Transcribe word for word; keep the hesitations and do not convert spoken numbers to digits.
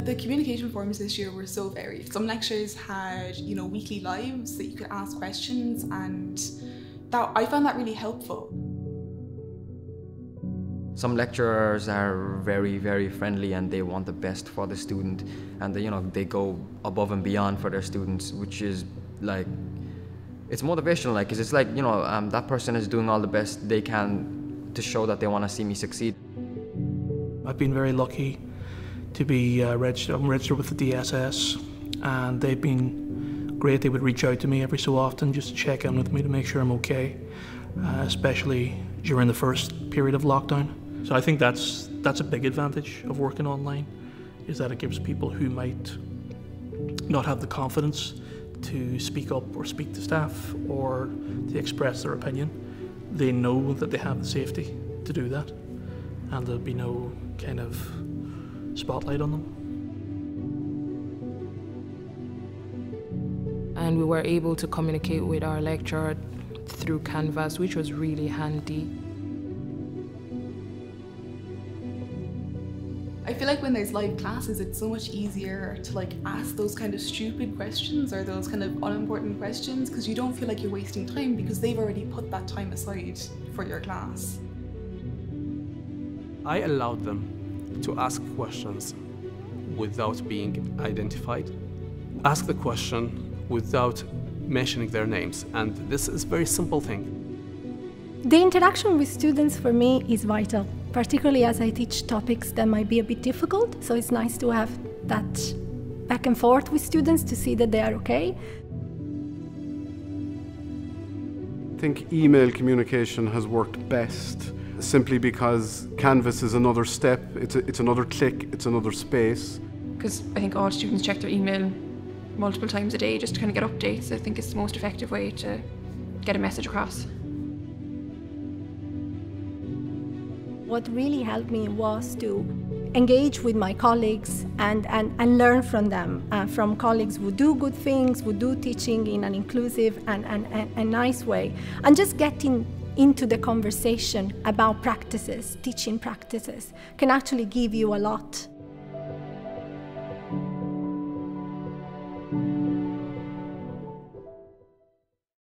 The communication forums this year were so varied. Some lectures had, you know, weekly lives that you could ask questions, and that I found that really helpful. Some lecturers are very, very friendly and they want the best for the student, and they, you know, they go above and beyond for their students, which is like, it's motivational, like, because it's like, you know, um, that person is doing all the best they can to show that they want to see me succeed. I've been very lucky to be uh, registered. I'm registered with the D S S, and they've been great. They would reach out to me every so often just to check in with me to make sure I'm okay, uh, especially during the first period of lockdown. So I think that's that's a big advantage of working online, is that it gives people who might not have the confidence to speak up or speak to staff or to express their opinion. They know that they have the safety to do that, and there'll be no kind of spotlight on them. And we were able to communicate with our lecturer through Canvas, which was really handy. I feel like when there's live classes, it's so much easier to like ask those kind of stupid questions or those kind of unimportant questions, because you don't feel like you're wasting time because they've already put that time aside for your class. I allowed them to ask questions without being identified. Ask the question without mentioning their names, and this is a very simple thing. The interaction with students for me is vital, particularly as I teach topics that might be a bit difficult, so it's nice to have that back and forth with students to see that they are okay. I think email communication has worked best, simply because Canvas is another step, it's, a, it's another click, it's another space. Because I think all students check their email multiple times a day just to kind of get updates. I think it's the most effective way to get a message across. What really helped me was to engage with my colleagues and, and, and learn from them, uh, from colleagues who do good things, who do teaching in an inclusive and, and, and, and nice way, and just getting into the conversation about practices, teaching practices, can actually give you a lot.